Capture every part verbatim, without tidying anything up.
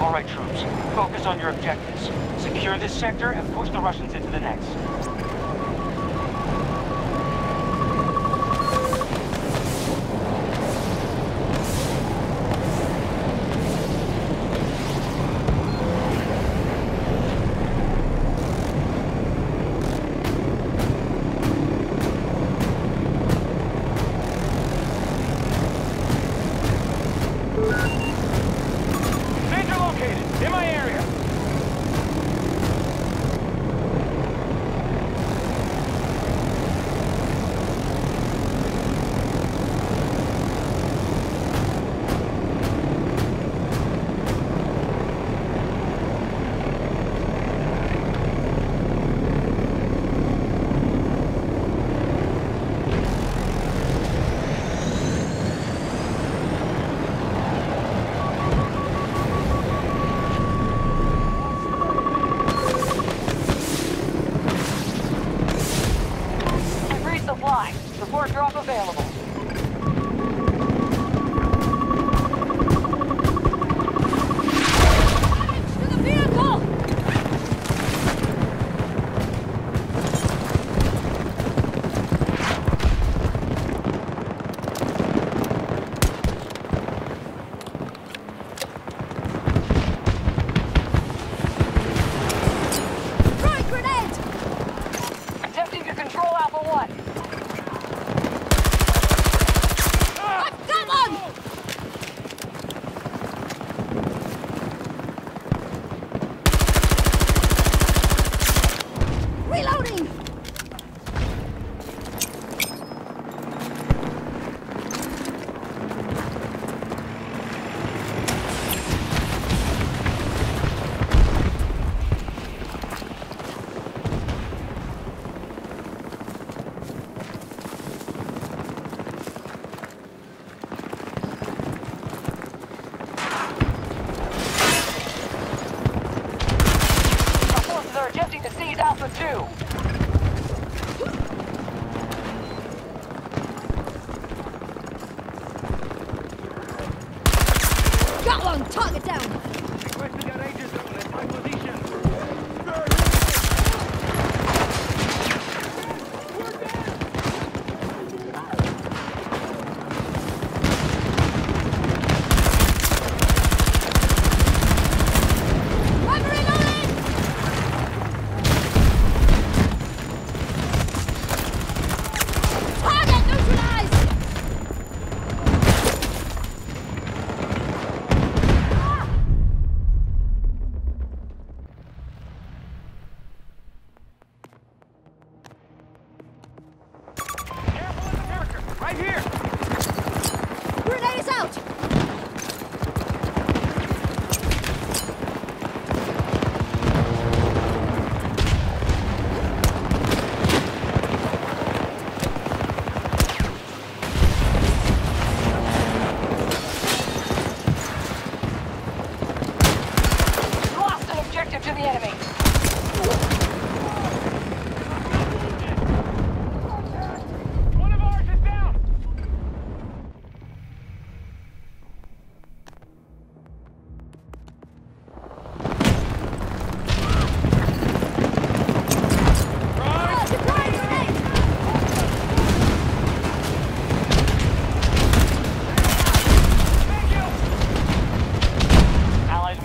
All right, troops, focus on your objectives. Secure this sector and push the Russians into the next. Support drop available. Target down! Requesting a ranger zone at my position! We're down! Covering on in! Target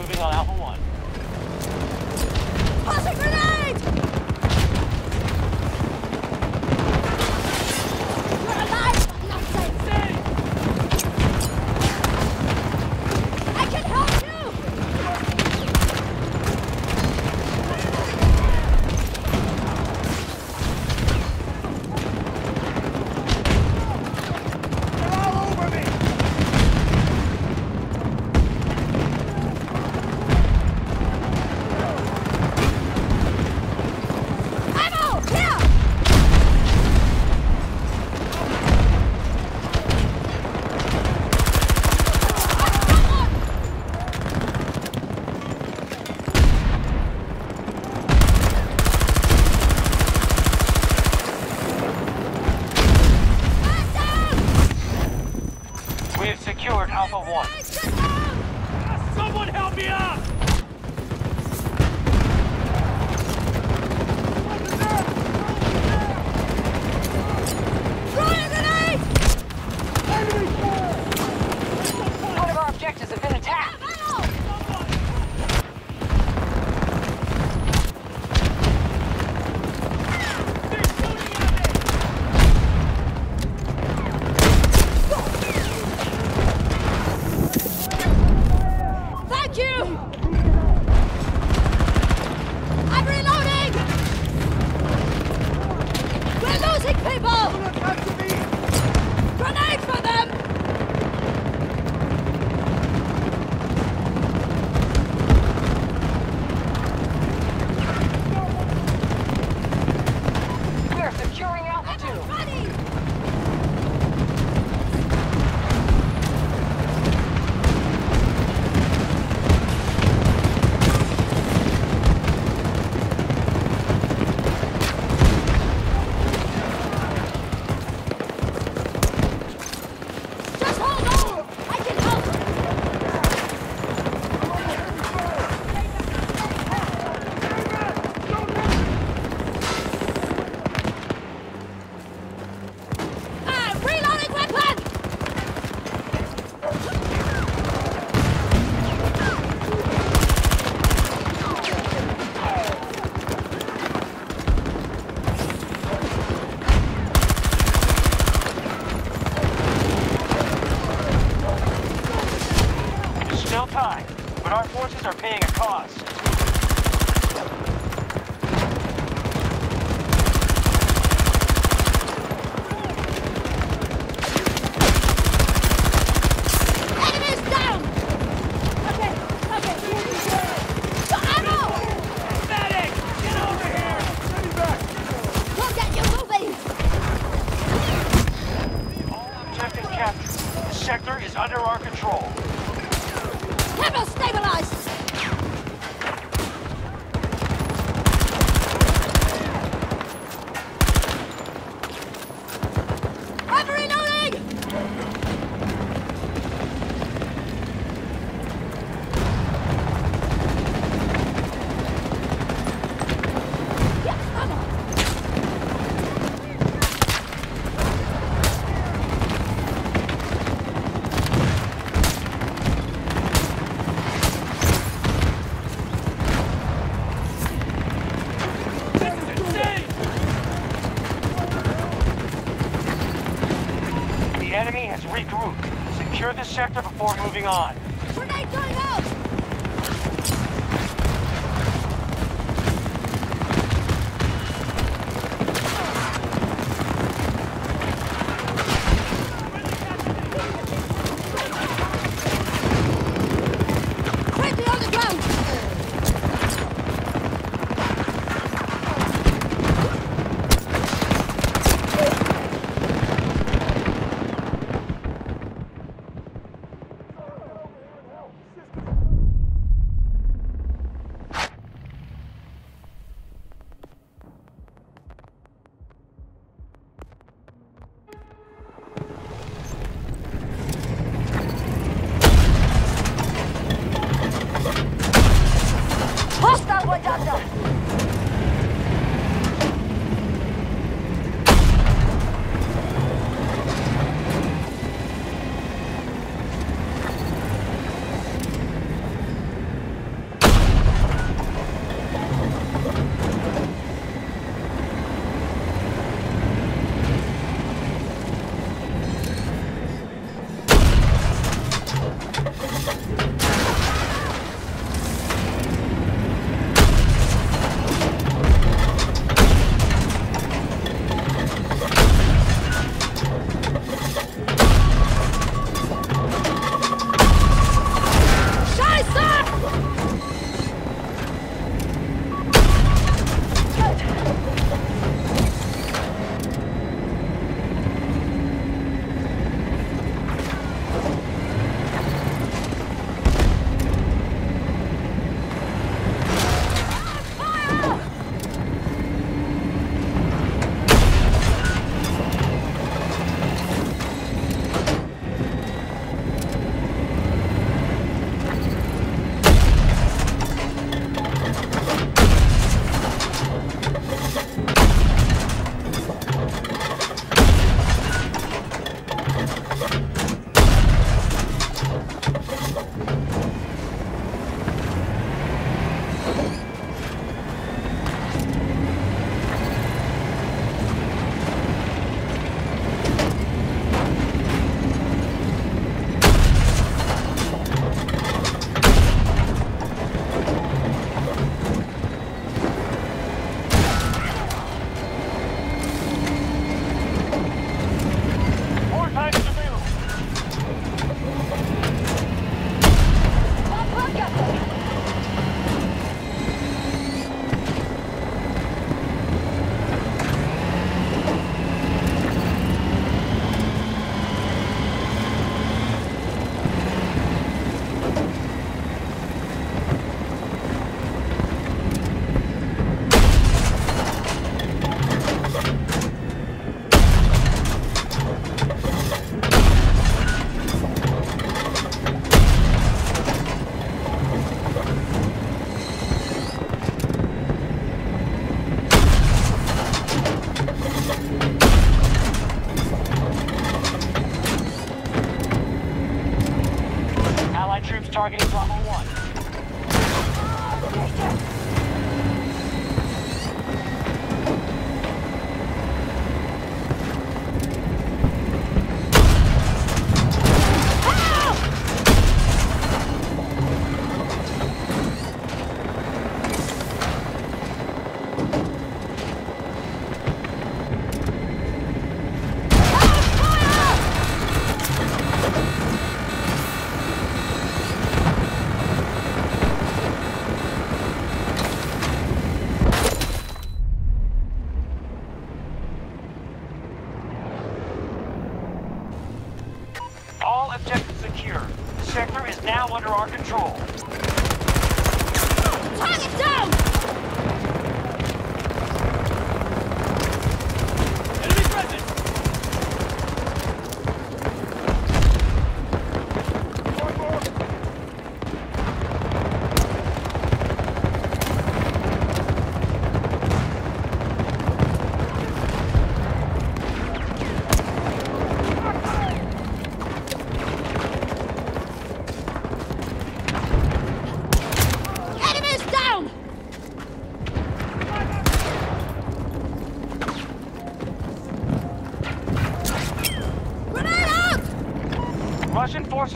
neutralized! Moving on Alpha one. but our forces are paying a cost. Sector before moving on. Grenade going out! Quickly on the ground!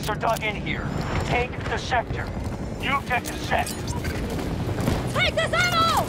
are dug in here. Take the sector. You take the set. Take this ammo!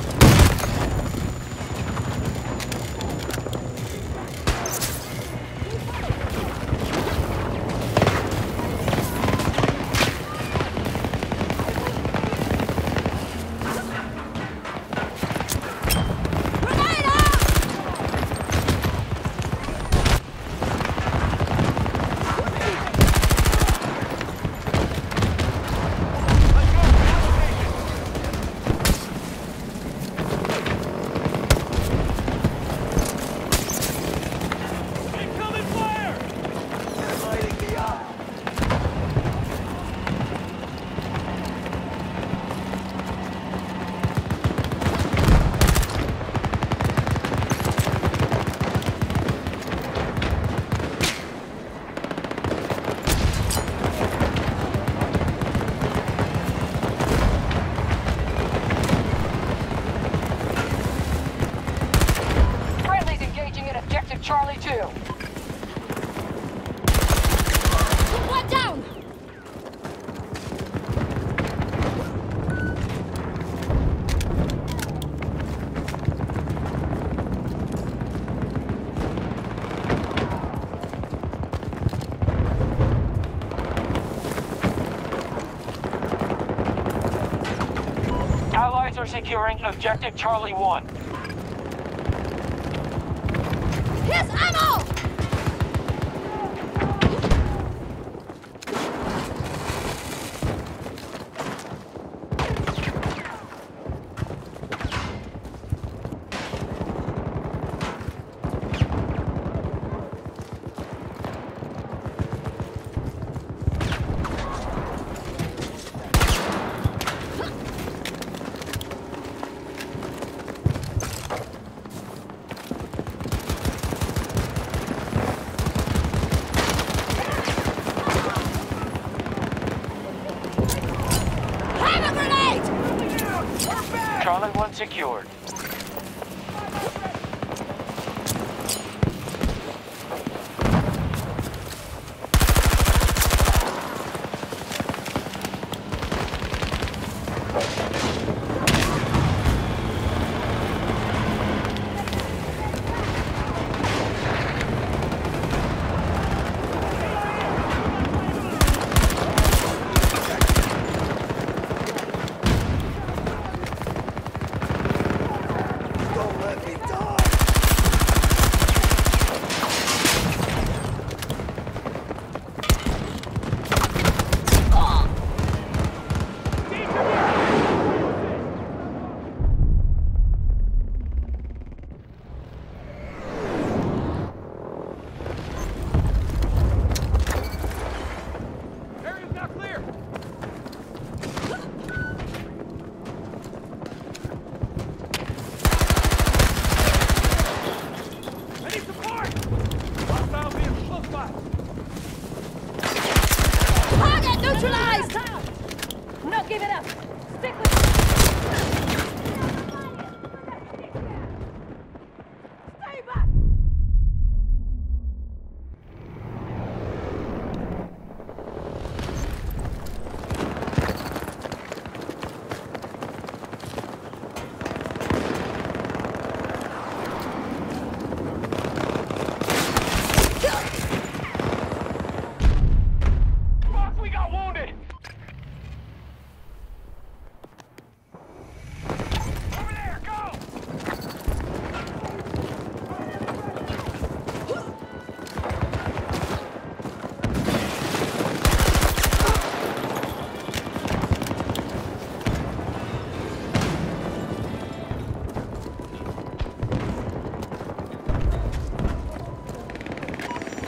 Allies are securing objective Charlie One. Here's ammo! Secured.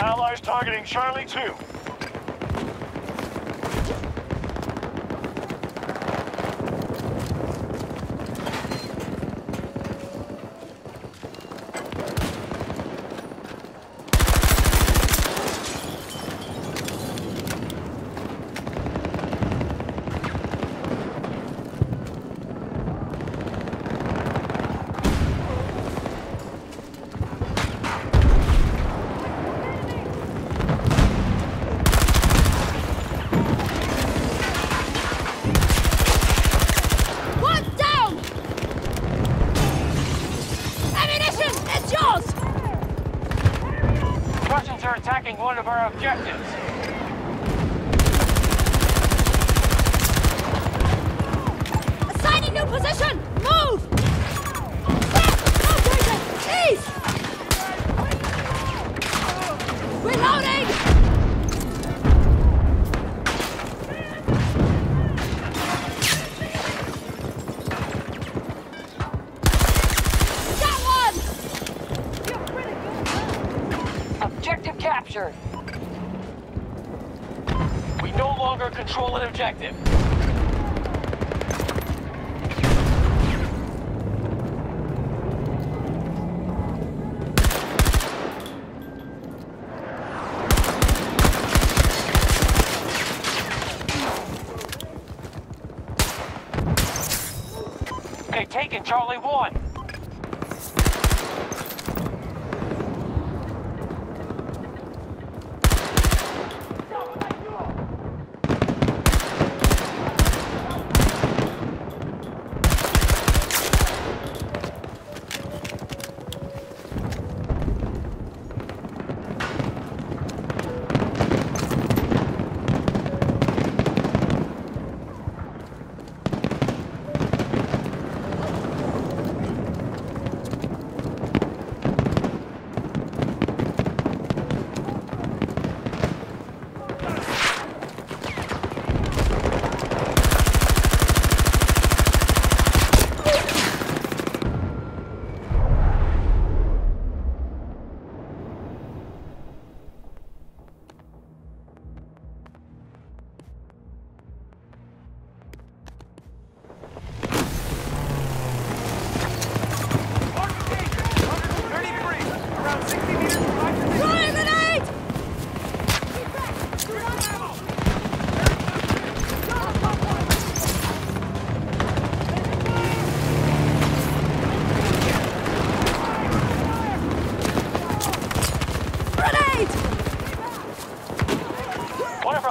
Allies targeting Charlie Two. attacking one of our objectives. Assigning new position! Move! Back! Reloading! Objective captured. We no longer control an objective. They've taken Charlie One.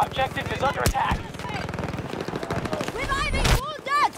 Objective is under attack. Reviving! Hold that!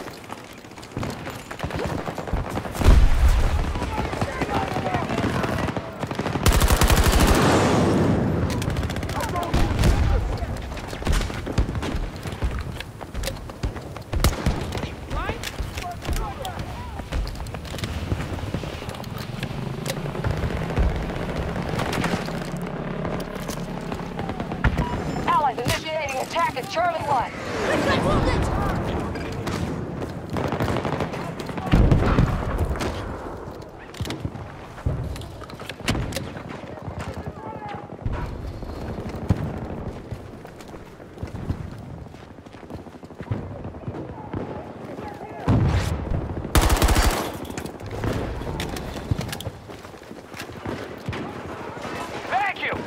Attack at Charlie One. Let's not hold it. Vacuum.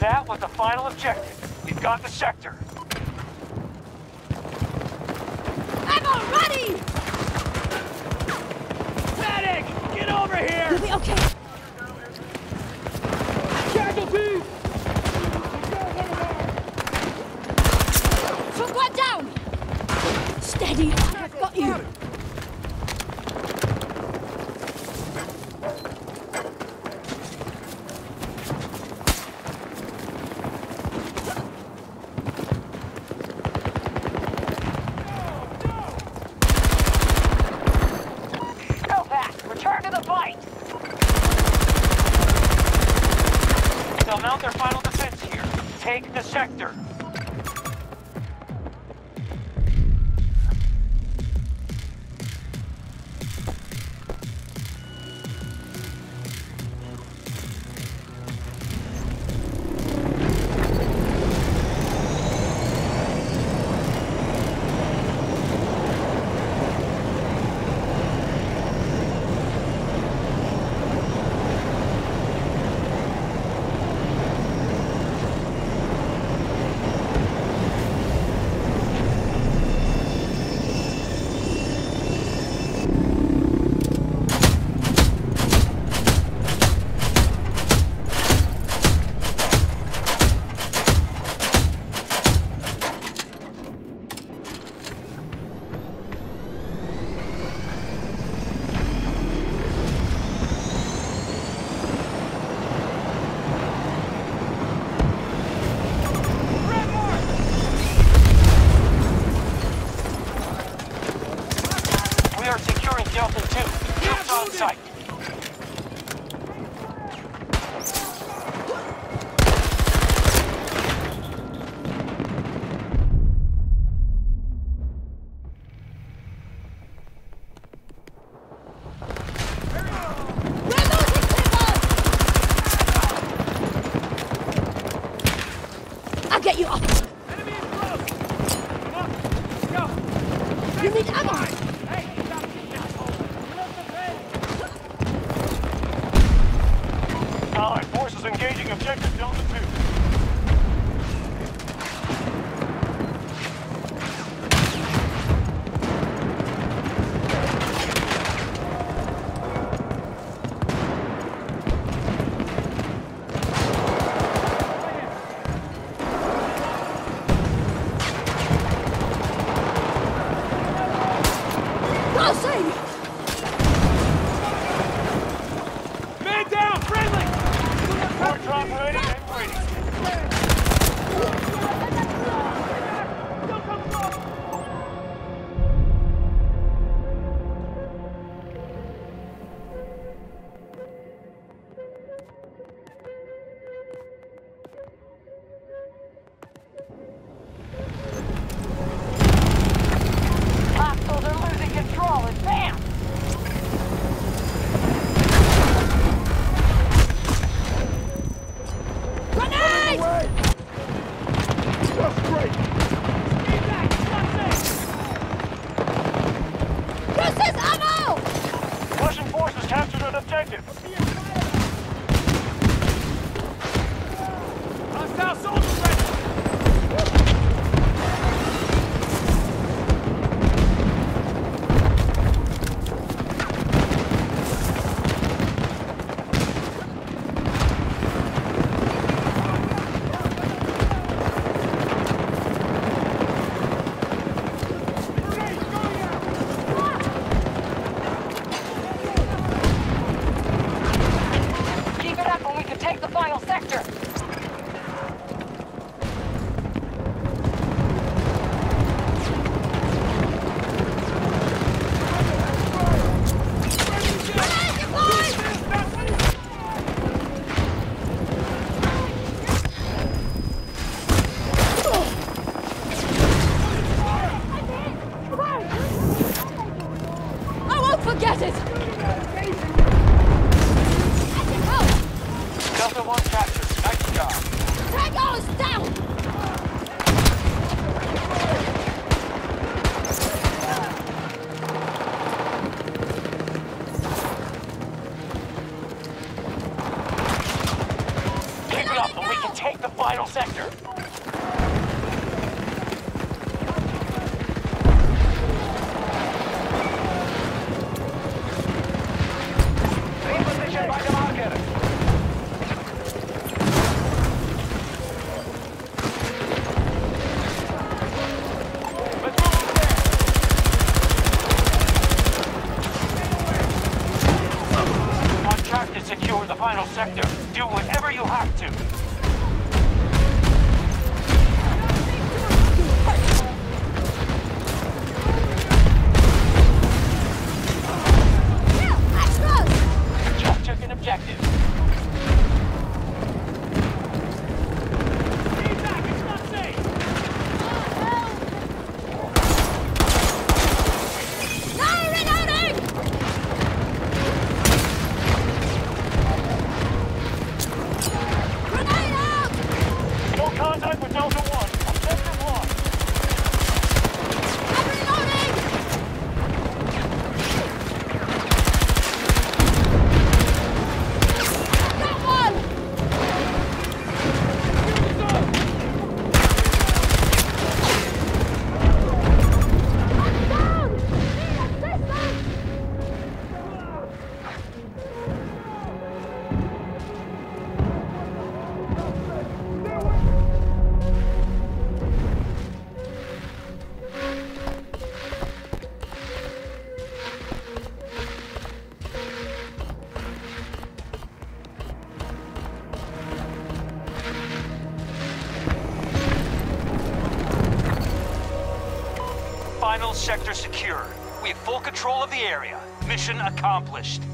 That was the final objective. We've got the sector. Ammo ready! Medic! Get over here! You'll be okay. Casualties! Took one down! Steady, I've got you. They'll mount their final defense here. Take the sector. get you up. Enemy is close. Come on, let's go. You need ammo. Hey, stop the asshole. Allied forces engaging objective Delta two. Final sector secure. We have full control of the area. Mission accomplished.